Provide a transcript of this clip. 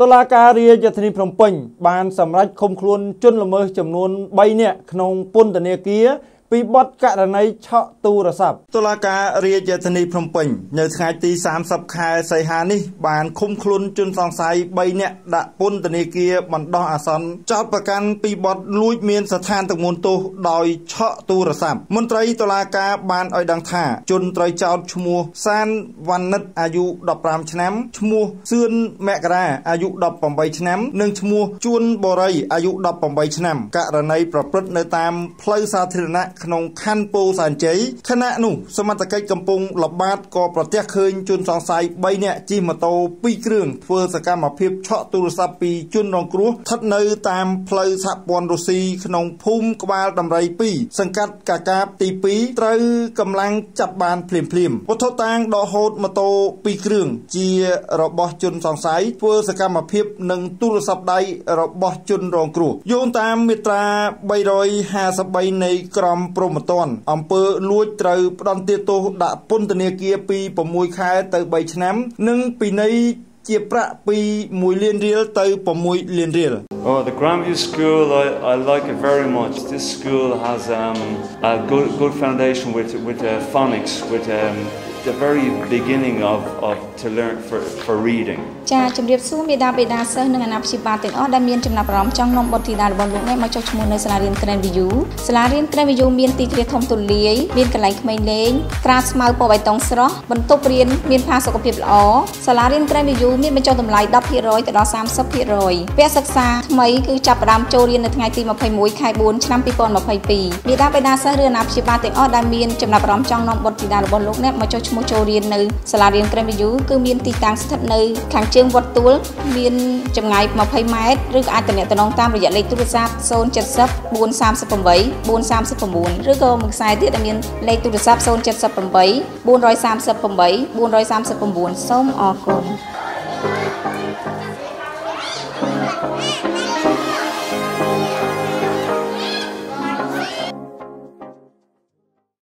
ទឡាការរាជយធនីភ្នំពេញនៅថ្ងៃទី ក្នុងខណ្ឌពោធិ៍សែនជ័យខណៈនោះសមត្ថកិច្ចកំពុងល្បាតក៏ប្រទះឃើញជនសង្ស័យ Oh, the Grandview School, I like it very much. This school has a good foundation with phonics, with the very beginning of to learn for reading.មកសាលារៀនក្រៅវិទ្យុគឺមានទីតាំងស្ថិតនៅខាងជើងវត្តទួលមានចម្ងាយ 20 ម៉ែត្រឬអាចទំនាក់ទំនងតាមរយៈលេខទូរស័ព្ទ 070 438 438 438 438 សូមអរគុណ